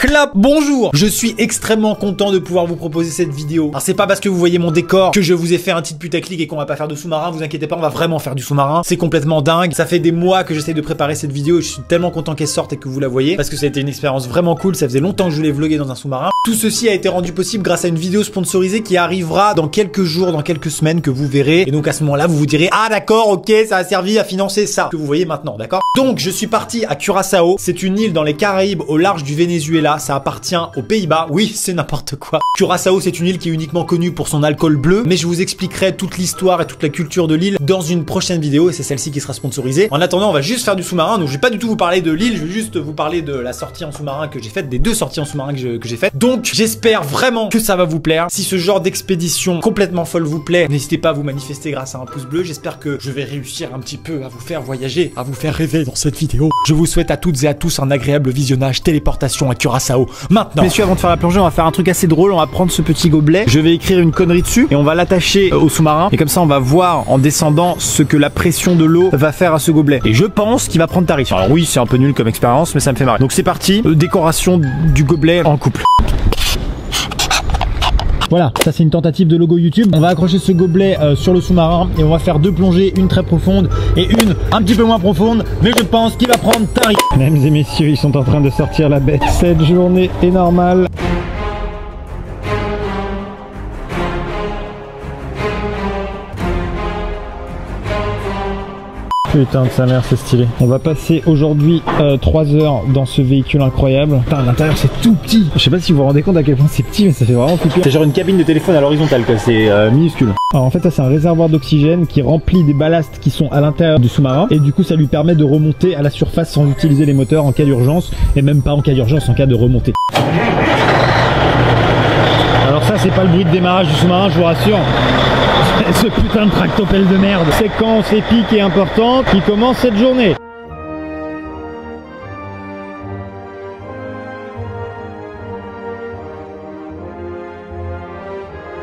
Clap, bonjour. Je suis extrêmement content de pouvoir vous proposer cette vidéo. Alors c'est pas parce que vous voyez mon décor que je vous ai fait un titre putaclic et qu'on va pas faire de sous-marin. Vous inquiétez pas, on va vraiment faire du sous-marin. C'est complètement dingue. Ça fait des mois que j'essaie de préparer cette vidéo et je suis tellement content qu'elle sorte et que vous la voyez parce que ça a été une expérience vraiment cool. Ça faisait longtemps que je voulais vlogger dans un sous-marin. Tout ceci a été rendu possible grâce à une vidéo sponsorisée qui arrivera dans quelques jours, dans quelques semaines que vous verrez. Et donc à ce moment-là, vous vous direz ah d'accord, ok, ça a servi à financer ça que vous voyez maintenant, d'accord. Donc je suis parti à Curaçao. C'est une île dans les Caraïbes au large du Venezuela. Ça appartient aux Pays-Bas. Oui, c'est n'importe quoi. Curaçao, c'est une île qui est uniquement connue pour son alcool bleu, mais je vous expliquerai toute l'histoire et toute la culture de l'île dans une prochaine vidéo et c'est celle-ci qui sera sponsorisée. En attendant, on va juste faire du sous-marin, donc je vais pas du tout vous parler de l'île, je vais juste vous parler de la sortie en sous-marin que j'ai faite, des deux sorties en sous-marin que j'ai faites. Donc, j'espère vraiment que ça va vous plaire. Si ce genre d'expédition complètement folle vous plaît, n'hésitez pas à vous manifester grâce à un pouce bleu. J'espère que je vais réussir un petit peu à vous faire voyager, à vous faire rêver dans cette vidéo. Je vous souhaite à toutes et à tous un agréable visionnage, téléportation à Curaçao. Maintenant, messieurs, avant de faire la plongée, on va faire un truc assez drôle. On va prendre ce petit gobelet, je vais écrire une connerie dessus et on va l'attacher au sous-marin et comme ça on va voir en descendant ce que la pression de l'eau va faire à ce gobelet et je pense qu'il va prendre tarif. Alors oui, c'est un peu nul comme expérience mais ça me fait marrer. Donc c'est parti, décoration du gobelet en couple. Voilà, ça c'est une tentative de logo YouTube. On va accrocher ce gobelet sur le sous-marin et on va faire deux plongées, une très profonde et une un petit peu moins profonde, mais je pense qu'il va prendre tarif. Mesdames et messieurs, ils sont en train de sortir la bête. Cette journée est normale. Putain de sa mère, c'est stylé. On va passer aujourd'hui 3 heures dans ce véhicule incroyable. Putain, l'intérieur c'est tout petit. Je sais pas si vous vous rendez compte à quel point c'est petit, mais ça fait vraiment flipper. C'est genre une cabine de téléphone à l'horizontale, quoi. C'est minuscule. Alors en fait, ça c'est un réservoir d'oxygène qui remplit des ballasts qui sont à l'intérieur du sous-marin. Et du coup, ça lui permet de remonter à la surface sans utiliser les moteurs en cas d'urgence. Et même pas en cas d'urgence, en cas de remontée. Alors ça, c'est pas le bruit de démarrage du sous-marin, je vous rassure. Ce putain de tractopelle de merde. Séquence épique et importante qui commence cette journée.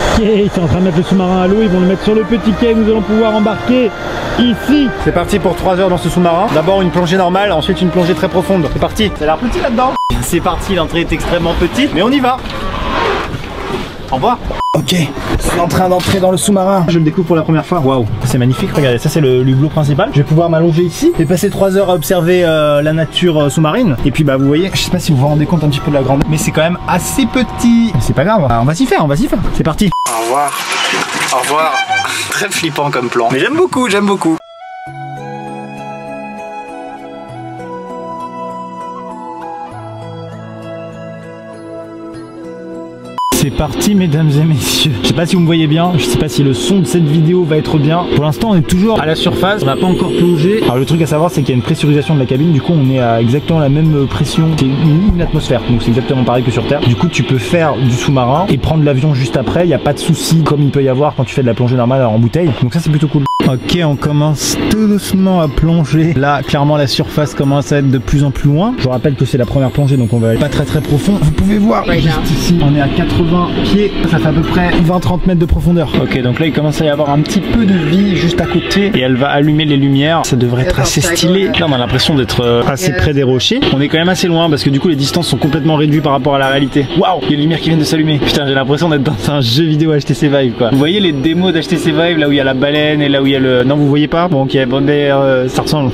Ok, ils sont en train de mettre le sous-marin à l'eau, ils vont le mettre sur le petit quai, nous allons pouvoir embarquer ici. C'est parti pour 3 heures dans ce sous-marin. D'abord une plongée normale, ensuite une plongée très profonde. C'est parti. Ça a l'air petit là-dedans. C'est parti, l'entrée est extrêmement petite, mais on y va. Au revoir. Ok, c'est en train d'entrer dans le sous-marin. Je le découvre pour la première fois. Waouh, c'est magnifique. Regardez, ça c'est le hublot principal. Je vais pouvoir m'allonger ici et passer 3 heures à observer la nature sous-marine. Et puis bah vous voyez, je sais pas si vous vous rendez compte un petit peu de la grandeur, mais c'est quand même assez petit. C'est pas grave, on va s'y faire, on va s'y faire. C'est parti. Au revoir. Au revoir. Très flippant comme plan. Mais j'aime beaucoup, j'aime beaucoup. C'est parti mesdames et messieurs. Je sais pas si vous me voyez bien, je sais pas si le son de cette vidéo va être bien. Pour l'instant on est toujours à la surface, on n'a pas encore plongé. Alors le truc à savoir c'est qu'il y a une pressurisation de la cabine, du coup on est à exactement la même pression. C'est une atmosphère, donc c'est exactement pareil que sur Terre. Du coup tu peux faire du sous-marin et prendre l'avion juste après, il n'y a pas de souci comme il peut y avoir quand tu fais de la plongée normale en bouteille. Donc ça c'est plutôt cool. Ok, on commence tout doucement à plonger. Là, clairement, la surface commence à être de plus en plus loin. Je vous rappelle que c'est la première plongée, donc on va aller pas très très profond. Vous pouvez voir, juste ici, on est à 80 pieds. Ça fait à peu près 20-30 mètres de profondeur. Ok, donc là, il commence à y avoir un petit peu de vie juste à côté. Et elle va allumer les lumières. Ça devrait être assez stylé. Là, on a l'impression d'être assez près des rochers. On est quand même assez loin parce que du coup, les distances sont complètement réduites par rapport à la réalité. Waouh, il y a les lumières qui viennent de s'allumer. Putain, j'ai l'impression d'être dans un jeu vidéo HTC Vive, quoi. Vous voyez les démos d'HTC Vive, là où il y a la baleine et là où il y a le... Non, vous voyez pas? Bon, ok, bon, mais ça ressemble.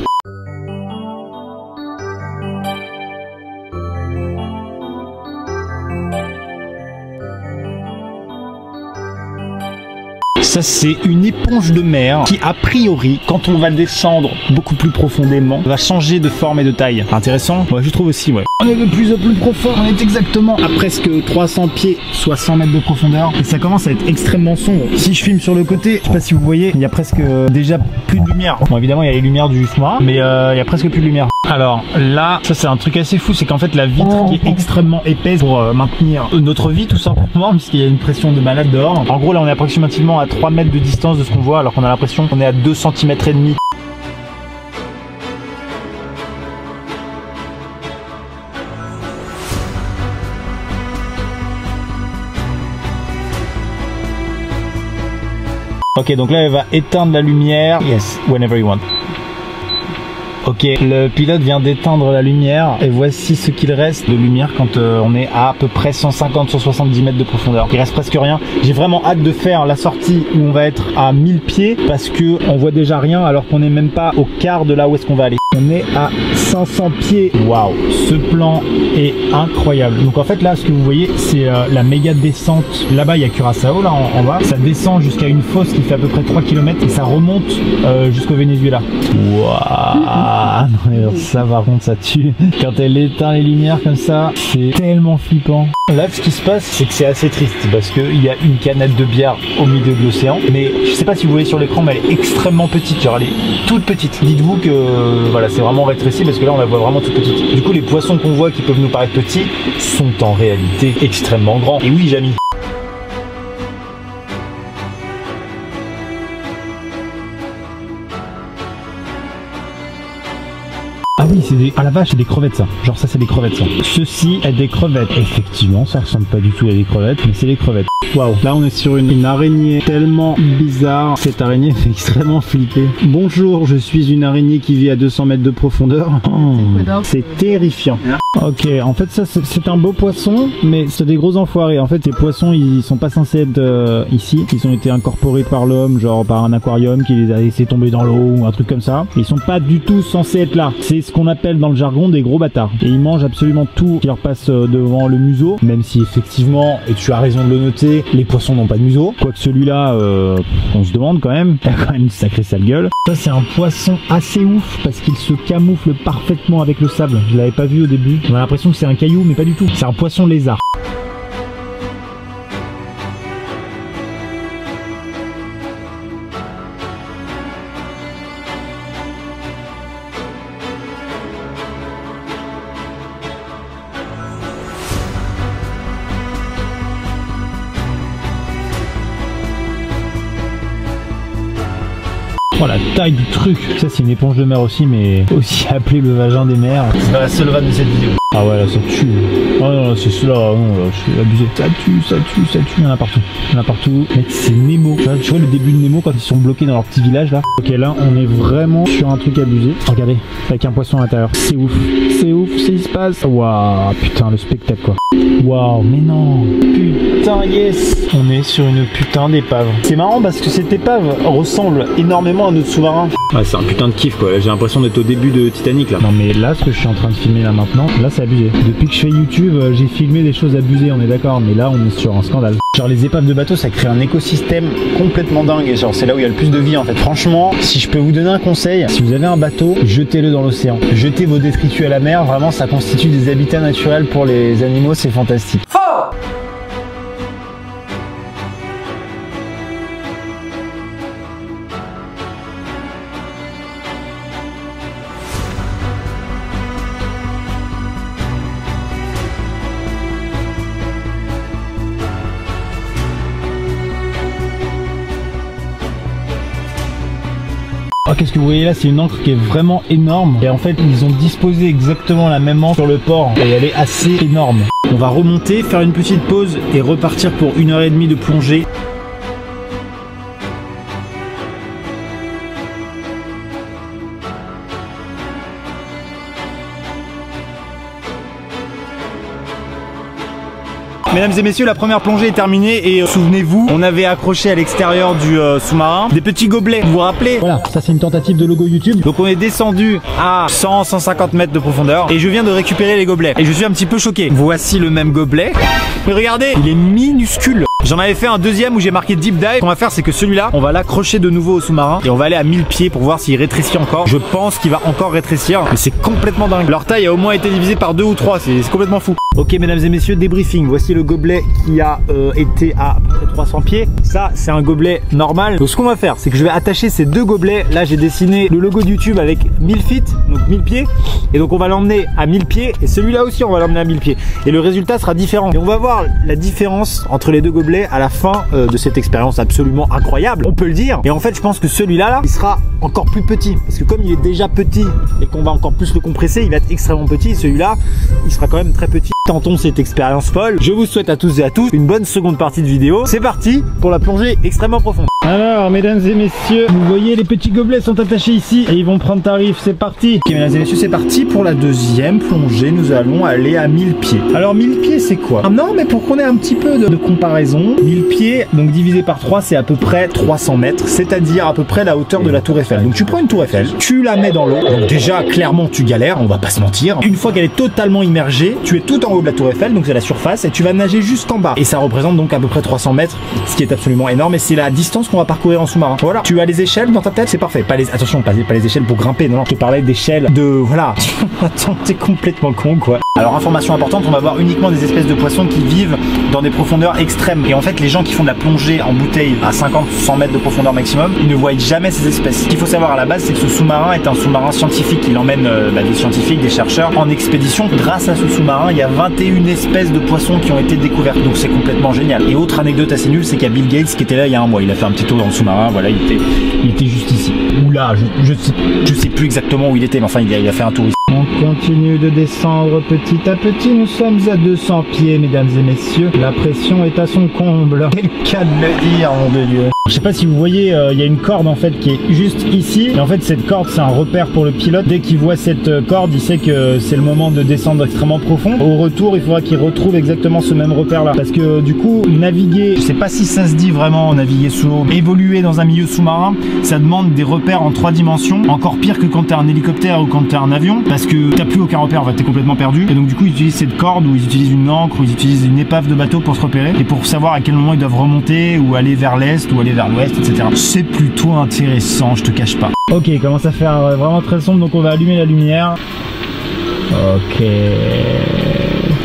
Ça c'est une éponge de mer qui a priori quand on va descendre beaucoup plus profondément va changer de forme et de taille. Intéressant, ouais, je trouve aussi, ouais. On est de plus en plus profond, on est exactement à presque 300 pieds, soit 100 mètres de profondeur et ça commence à être extrêmement sombre. Si je filme sur le côté, je sais pas si vous voyez, il y a presque déjà plus de lumière. Bon évidemment il y a les lumières du sous-marin mais il y a presque plus de lumière. Alors là, ça c'est un truc assez fou, c'est qu'en fait la vitre qui est extrêmement épaisse pour maintenir notre vie tout simplement puisqu'il y a une pression de malade dehors. En gros là on est approximativement à 3 mètres de distance de ce qu'on voit alors qu'on a l'impression qu'on est à 2 cm et demi. Ok donc là elle va éteindre la lumière. Yes, whenever you want. Ok, le pilote vient d'éteindre la lumière et voici ce qu'il reste de lumière quand on est à peu près 150-170 mètres de profondeur. Il reste presque rien. J'ai vraiment hâte de faire la sortie où on va être à 1000 pieds parce que on voit déjà rien alors qu'on n'est même pas au quart de là où est-ce qu'on va aller. On est à 500 pieds. Waouh, ce plan est incroyable. Donc en fait là, ce que vous voyez, c'est la méga descente. Là-bas, il y a Curaçao, là en bas. Ça descend jusqu'à une fosse qui fait à peu près 3 km et ça remonte jusqu'au Venezuela. Waouh, non, ça par contre, ça tue. Quand elle éteint les lumières comme ça, c'est tellement flippant. Là, ce qui se passe, c'est que c'est assez triste parce qu'il y a une canette de bière au milieu de l'océan. Mais je sais pas si vous voyez sur l'écran, mais elle est extrêmement petite. Genre, elle est toute petite. Dites-vous que voilà, c'est vraiment rétréci parce que là, on la voit vraiment toute petite. Du coup, les poissons qu'on voit qui peuvent nous paraître petits sont en réalité extrêmement grands. Et oui, Jamy. Ah oui, c'est des... Ah la vache, c'est des crevettes ça. Genre ça, c'est des crevettes ça. Ceci est des crevettes. Effectivement, ça ressemble pas du tout à des crevettes, mais c'est des crevettes. Waouh. Là, on est sur une araignée tellement bizarre. Cette araignée fait extrêmement flipper. Bonjour, je suis une araignée qui vit à 200 mètres de profondeur. Oh, c'est terrifiant. Ok, en fait ça, c'est un beau poisson, mais c'est des gros enfoirés. En fait, les poissons, ils sont pas censés être ici. Ils ont été incorporés par l'homme, genre par un aquarium qui les a laissés tomber dans l'eau ou un truc comme ça. Ils sont pas du tout censés être là. C'est ce qu'on appelle dans le jargon des gros bâtards. Et ils mangent absolument tout qui leur passe devant le museau, même si effectivement, et tu as raison de le noter, les poissons n'ont pas de museau. Quoique celui-là, on se demande quand même, il a quand même une sacrée sale gueule. Ça c'est un poisson assez ouf parce qu'il se camoufle parfaitement avec le sable. Je l'avais pas vu au début. On a l'impression que c'est un caillou, mais pas du tout. C'est un poisson lézard. Oh la taille du truc! Ça c'est une éponge de mer aussi, mais aussi appelée le vagin des mers. C'est pas la seule vanne de cette vidéo. Ah ouais, là ça tue. Oh non, c'est cela, non, là, je suis abusé. Ça tue, ça tue, ça tue, il y en a partout. Il y en a partout. Mec, c'est Nemo. Tu vois le début de Nemo quand ils sont bloqués dans leur petit village là? Ok, là on est vraiment sur un truc abusé. Regardez, avec un poisson à l'intérieur. C'est ouf, c'est ouf, c'est il se passe. Waouh, putain, le spectacle quoi. Waouh, mais non. Putain, yes. On est sur une putain d'épave. C'est marrant parce que cette épave ressemble énormément à notre sous-marin. Ah, c'est un putain de kiff quoi. J'ai l'impression d'être au début de Titanic là. Non, mais là, ce que je suis en train de filmer là maintenant, là c'est abusé. Depuis que je fais YouTube, j'ai filmé des choses abusées, on est d'accord, mais là on est sur un scandale. Genre les épaves de bateaux, ça crée un écosystème complètement dingue et genre c'est là où il y a le plus de vie en fait. Franchement, si je peux vous donner un conseil, si vous avez un bateau, jetez-le dans l'océan. Jetez vos détritus à la mer, vraiment ça constitue des habitats naturels pour les animaux, c'est fantastique. Oh, qu'est-ce que vous voyez là? C'est une ancre qui est vraiment énorme. Et en fait, ils ont disposé exactement la même ancre sur le port. Et elle est assez énorme. On va remonter, faire une petite pause et repartir pour 1h30 de plongée. Mesdames et messieurs, la première plongée est terminée et souvenez-vous, on avait accroché à l'extérieur du sous-marin des petits gobelets, vous vous rappelez? Voilà, ça c'est une tentative de logo YouTube. Donc on est descendu à 100-150 mètres de profondeur et je viens de récupérer les gobelets et je suis un petit peu choqué. Voici le même gobelet, mais regardez, il est minuscule. J'en avais fait un deuxième où j'ai marqué deep dive. Ce qu'on va faire, c'est que celui-là, on va l'accrocher de nouveau au sous-marin et on va aller à 1000 pieds pour voir s'il rétrécit encore. Je pense qu'il va encore rétrécir, mais c'est complètement dingue. Leur taille a au moins été divisée par 2 ou 3, c'est complètement fou. Ok, mesdames et messieurs, débriefing. Voici le gobelet qui a été à près 300 pieds. Ça, c'est un gobelet normal. Donc, ce qu'on va faire, c'est que je vais attacher ces deux gobelets. Là, j'ai dessiné le logo de YouTube avec 1000 feet, donc 1000 pieds. Et donc, on va l'emmener à 1000 pieds. Et celui-là aussi, on va l'emmener à 1000 pieds. Et le résultat sera différent. Et on va voir la différence entre les deux gobelets à la fin de cette expérience absolument incroyable, on peut le dire. Et en fait, je pense que celui-là, il sera encore plus petit parce que comme il est déjà petit et qu'on va encore plus le compresser, il va être extrêmement petit. Celui-là, il sera quand même très petit. Tentons cette expérience folle. Je vous souhaite à tous et à toutes une bonne seconde partie de vidéo. C'est parti pour la plongée extrêmement profonde. Alors mesdames et messieurs, vous voyez les petits gobelets sont attachés ici et ils vont prendre tarif, c'est parti. Ok mesdames et messieurs, c'est parti pour la deuxième plongée, nous allons aller à 1000 pieds. Alors 1000 pieds c'est quoi? Ah non mais pour qu'on ait un petit peu de comparaison, 1000 pieds donc divisé par 3 c'est à peu près 300 mètres, c'est-à-dire à peu près la hauteur de la tour Eiffel. Donc tu prends une tour Eiffel, tu la mets dans l'eau, donc déjà clairement tu galères, on va pas se mentir. Une fois qu'elle est totalement immergée, tu es tout en haut de la tour Eiffel, donc c'est la surface et tu vas nager juste en bas. Et ça représente donc à peu près 300 mètres, ce qui est absolument énorme et c'est la distance qu'on va parcourir en sous-marin. Voilà, tu as les échelles dans ta tête, c'est parfait. Pas les, attention, pas les échelles pour grimper, non, non, je te parlais d'échelles de, voilà. Attends, t'es complètement con quoi. Alors information importante, on va voir uniquement des espèces de poissons qui vivent dans des profondeurs extrêmes. Et en fait, les gens qui font de la plongée en bouteille à 50-100 mètres de profondeur maximum, ils ne voient jamais ces espèces. Ce qu'il faut savoir à la base, c'est que ce sous-marin est un sous-marin scientifique. Il emmène des scientifiques, des chercheurs en expédition. Grâce à ce sous-marin, il y a 21 espèces de poissons qui ont été découvertes. Donc c'est complètement génial. Et autre anecdote assez nulle, c'est qu'il y a Bill Gates qui était là il y a un mois. Il a fait un petit tour dans le sous-marin, voilà, il était juste ici. Ou là, je sais plus exactement où il était, mais enfin il a fait un tour ici. On continue de descendre petit à petit, nous sommes à 200 pieds mesdames et messieurs, la pression est à son comble. Quel cas de le dire, mon Dieu. Je sais pas si vous voyez, il y a une corde en fait qui est juste ici, et en fait cette corde c'est un repère pour le pilote, dès qu'il voit cette corde il sait que c'est le moment de descendre extrêmement profond. Au retour il faudra qu'il retrouve exactement ce même repère là, parce que du coup naviguer, je sais pas si ça se dit vraiment naviguer sous l'eau, évoluer dans un milieu sous-marin, ça demande des repères en 3 dimensions, encore pire que quand t'es un hélicoptère ou quand t'es un avion, parce que t'as plus aucun repère, en fait t'es complètement perdu, et donc du coup ils utilisent cette corde, ou ils utilisent une ancre, ou ils utilisent une épave de bateau pour se repérer, et pour savoir à quel moment ils doivent remonter, ou aller vers l'est, ou aller vers l'ouest, etc. C'est plutôt intéressant, je te cache pas. Ok, il commence à faire vraiment très sombre, donc on va allumer la lumière. Ok...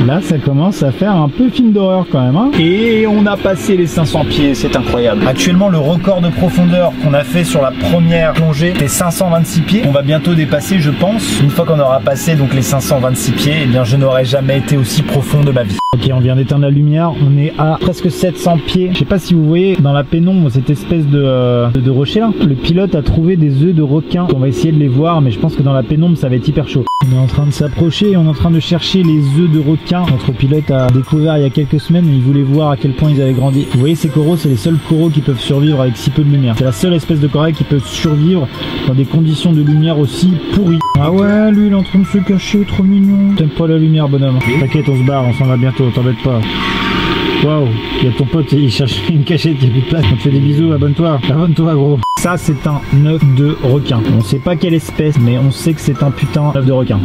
Là, ça commence à faire un peu film d'horreur quand même. Hein. Et on a passé les 500 pieds, c'est incroyable. Actuellement, le record de profondeur qu'on a fait sur la première plongée, c'est 526 pieds. On va bientôt dépasser, je pense. Une fois qu'on aura passé donc les 526 pieds, eh bien, je n'aurais jamais été aussi profond de ma vie. Ok, on vient d'éteindre la lumière. On est à presque 700 pieds. Je sais pas si vous voyez dans la pénombre cette espèce de rocher là. Le pilote a trouvé des œufs de requin. On va essayer de les voir, mais je pense que dans la pénombre, ça va être hyper chaud. On est en train de s'approcher, on est en train de chercher les œufs de requin. Notre pilote a découvert il y a quelques semaines, il voulait voir à quel point ils avaient grandi. Vous voyez ces coraux, c'est les seuls coraux qui peuvent survivre avec si peu de lumière. C'est la seule espèce de corail qui peut survivre dans des conditions de lumière aussi pourries. Ah ouais, lui il est en train de se cacher, trop mignon. T'aimes pas la lumière, bonhomme. T'inquiète, on se barre, on s'en va bientôt, t'embête pas. Waouh, il y a ton pote, il cherche une cachette, il n'y a plus de place. On te fait des bisous, abonne-toi, abonne-toi gros. Ça c'est un œuf de requin. On sait pas quelle espèce, mais on sait que c'est un putain d'œuf de requin.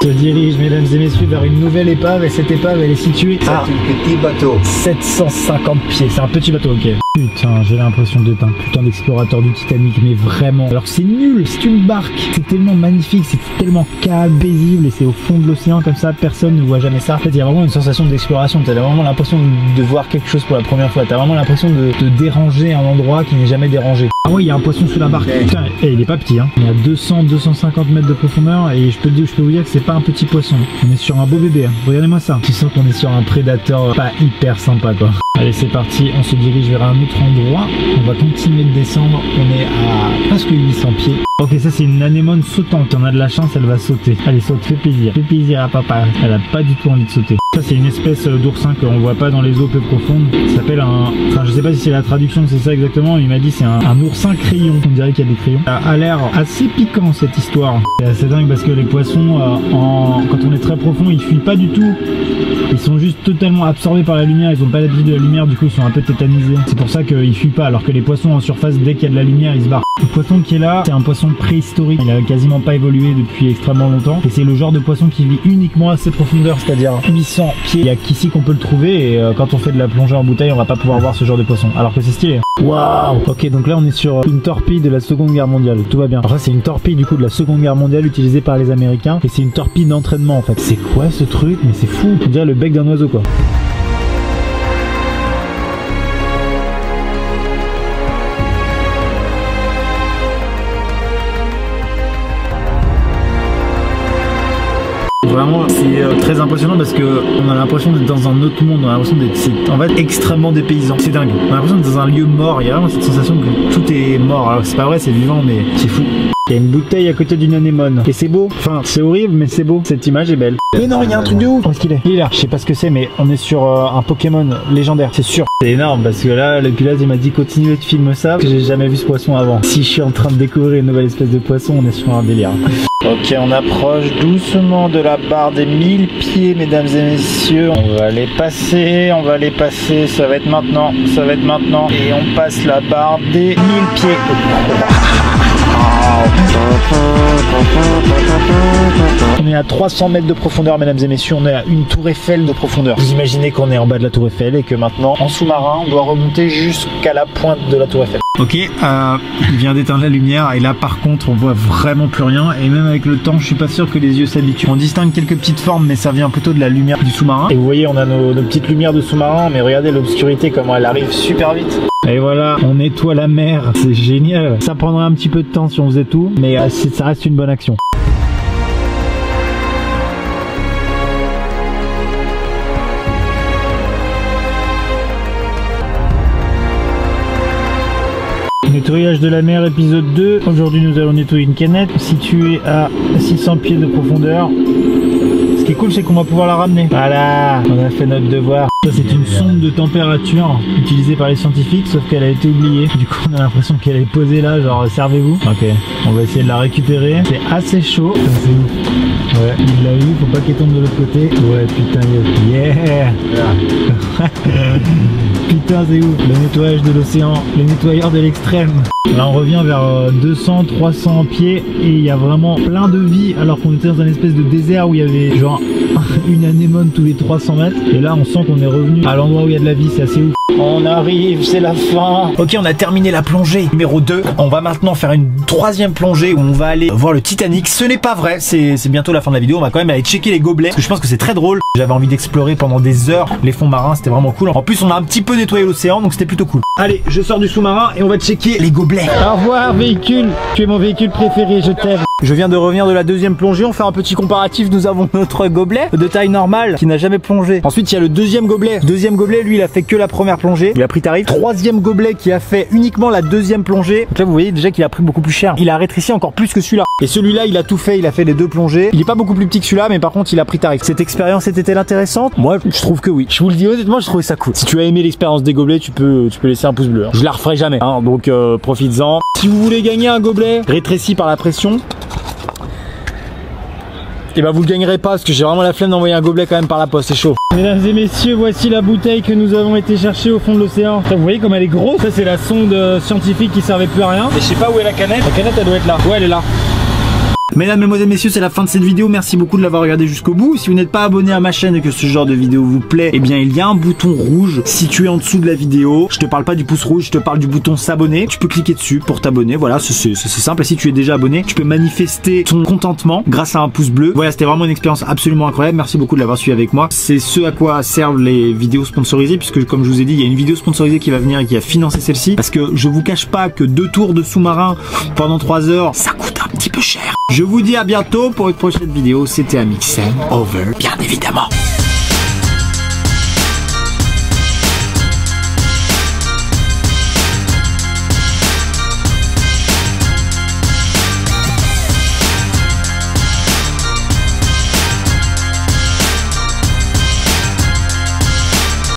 Je dirige mesdames et messieurs vers une nouvelle épave et cette épave elle est située à un petit bateau 750 pieds, c'est un petit bateau, ok. Putain, j'ai l'impression d'être un putain d'explorateur du Titanic, mais vraiment. Alors que c'est nul, c'est une barque, c'est tellement magnifique, c'est tellement calme, paisible et c'est au fond de l'océan comme ça, personne ne voit jamais ça. En fait, il y a vraiment une sensation d'exploration, t'as vraiment l'impression de voir quelque chose pour la première fois, t'as vraiment l'impression de déranger un endroit qui n'est jamais dérangé. Ah oui, il y a un poisson sous la barque, putain, et il est pas petit, hein. Il est à 200-250 mètres de profondeur et je peux vous dire que c'est pas un petit poisson, on est sur un beau bébé, hein. Regardez-moi ça. Tu sens qu'on est sur un prédateur pas hyper sympa quoi. Allez c'est parti, on se dirige vers un autre endroit, on va continuer de descendre, on est à presque 800 pieds. Ok ça c'est une anémone sautante, on a de la chance, elle va sauter. Allez saute, fais plaisir à papa, elle a pas du tout envie de sauter. Ça c'est une espèce d'oursin qu'on voit pas dans les eaux peu profondes, ça s'appelle un... Enfin je sais pas si c'est la traduction c'est ça exactement, mais il m'a dit c'est un oursin crayon, on dirait qu'il y a des crayons. Ça a l'air assez piquant cette histoire. C'est assez dingue parce que les poissons, quand on est très profond, ils fuient pas du tout. Ils sont juste totalement absorbés par la lumière, ils ont pas l'habitude de la lumière, du coup ils sont un peu tétanisés. C'est pour ça qu'ils fuient pas, alors que les poissons en surface, dès qu'il y a de la lumière, ils se barrent. Le poisson qui est là, c'est un poisson préhistorique, il a quasiment pas évolué depuis extrêmement longtemps. Et c'est le genre de poisson qui vit uniquement à ses profondeurs, c'est-à-dire 800 pieds. Il y a qu'ici qu'on peut le trouver, et quand on fait de la plongée en bouteille, on va pas pouvoir voir ce genre de poisson, alors que c'est stylé. Waouh! Ok, donc là on est sur une torpille de la Seconde Guerre mondiale, tout va bien. Alors ça c'est une torpille du coup de la Seconde Guerre mondiale utilisée par les Américains, et c'est une torpille d'entraînement en fait. C'est quoi ce truc? Mais c'est fou, on dirait le bec d'un oiseau quoi. Vraiment, c'est très impressionnant parce qu'on a l'impression d'être dans un autre monde, on a l'impression d'être en fait extrêmement dépaysant. C'est dingue, on a l'impression d'être dans un lieu mort, il y a vraiment cette sensation que tout est mort. Alors c'est pas vrai, c'est vivant, mais c'est fou. Il y a une bouteille à côté d'une anémone. Et c'est beau. Enfin, c'est horrible, mais c'est beau. Cette image est belle. Mais non, il y a un truc de ouf. Où est-ce qu'il est? Il est là. Je sais pas ce que c'est, mais on est sur un Pokémon légendaire, c'est sûr. C'est énorme parce que là, le pilote il m'a dit continuez de filmer ça, parce que j'ai jamais vu ce poisson avant. Si je suis en train de découvrir une nouvelle espèce de poisson, on est sur un délire. Ok, on approche doucement de la barre des 1000 pieds, mesdames et messieurs. On va les passer. Ça va être maintenant, ça va être maintenant. Et on passe la barre des 1000 pieds. On est à 300 mètres de profondeur, mesdames et messieurs, on est à une tour Eiffel de profondeur. Vous imaginez qu'on est en bas de la tour Eiffel et que maintenant, en sous-marin, on doit remonter jusqu'à la pointe de la tour Eiffel. Ok, il vient d'éteindre la lumière et là par contre on voit vraiment plus rien et même avec le temps je suis pas sûr que les yeux s'habituent. On distingue quelques petites formes mais ça vient plutôt de la lumière du sous-marin. Et vous voyez on a nos petites lumières de sous-marin mais regardez l'obscurité comment elle arrive super vite. Et voilà, on nettoie la mer, c'est génial. Ça prendrait un petit peu de temps si on faisait tout mais ça reste une bonne action. Nettoyage de la mer épisode 2. Aujourd'hui nous allons nettoyer une canette située à 600 pieds de profondeur. Ce qui est cool c'est qu'on va pouvoir la ramener. Voilà, on a fait notre devoir. Ça c'est une sonde de température utilisée par les scientifiques sauf qu'elle a été oubliée. Du coup on a l'impression qu'elle est posée là genre servez-vous. Ok, on va essayer de la récupérer. C'est assez chaud. C'est où? Ouais, il l'a eu, faut pas qu'elle tombe de l'autre côté. Ouais putain, yeah. Putain c'est ouf, le nettoyage de l'océan, le nettoyeur de l'extrême. Là on revient vers 200-300 pieds et il y a vraiment plein de vie alors qu'on était dans un espèce de désert où il y avait genre une anémone tous les 300 mètres et là on sent qu'on est revenu à l'endroit où il y a de la vie, c'est assez ouf. On arrive, c'est la fin. Ok, on a terminé la plongée numéro 2. On va maintenant faire une troisième plongée où on va aller voir le Titanic. Ce n'est pas vrai, c'est bientôt la fin de la vidéo. On va quand même aller checker les gobelets parce que je pense que c'est très drôle. J'avais envie d'explorer pendant des heures les fonds marins, c'était vraiment cool. En plus on a un petit peu nettoyé l'océan donc c'était plutôt cool. Allez, je sors du sous-marin et on va checker les gobelets. Au revoir véhicule, tu es mon véhicule préféré, je t'aime. Je viens de revenir de la deuxième plongée, on fait un petit comparatif. Nous avons notre gobelet de taille normale qui n'a jamais plongé. Ensuite il y a le deuxième gobelet. Deuxième gobelet, lui il a fait que la première plongée, il a pris tarif. Troisième gobelet qui a fait uniquement la deuxième plongée. Donc là vous voyez déjà qu'il a pris beaucoup plus cher. Il a rétréci encore plus que celui-là. Et celui-là il a tout fait, il a fait les deux plongées. Il est pas beaucoup plus petit que celui-là mais par contre il a pris tarif. Cette expérience était-elle intéressante? Moi je trouve que oui. Je vous le dis honnêtement, je trouvais ça cool. Si tu as aimé l'expérience des gobelets, tu peux laisser un pouce bleu. Hein. Je la referai jamais. Hein, donc profites-en. Si vous voulez gagner un gobelet rétréci par la pression, et bah vous le gagnerez pas parce que j'ai vraiment la flemme d'envoyer un gobelet quand même par la poste, c'est chaud. Mesdames et messieurs, voici la bouteille que nous avons été chercher au fond de l'océan. Vous voyez comme elle est grosse. Ça c'est la sonde scientifique qui servait plus à rien. Et je sais pas où est la canette. La canette elle doit être là. Ouais elle est là. Mesdames et messieurs, c'est la fin de cette vidéo, merci beaucoup de l'avoir regardé jusqu'au bout. Si vous n'êtes pas abonné à ma chaîne et que ce genre de vidéo vous plaît, eh bien il y a un bouton rouge situé en dessous de la vidéo. Je te parle pas du pouce rouge, je te parle du bouton s'abonner. Tu peux cliquer dessus pour t'abonner, voilà, c'est simple. Et si tu es déjà abonné, tu peux manifester ton contentement grâce à un pouce bleu. Voilà, c'était vraiment une expérience absolument incroyable, merci beaucoup de l'avoir suivi avec moi. C'est ce à quoi servent les vidéos sponsorisées, puisque comme je vous ai dit, il y a une vidéo sponsorisée qui va venir et qui va financer celle-ci. Parce que je vous cache pas que 2 tours de sous-marin pendant 3 heures, ça coûte un petit peu cher. Je vous dis à bientôt pour une prochaine vidéo, c'était Amixem, over, bien évidemment.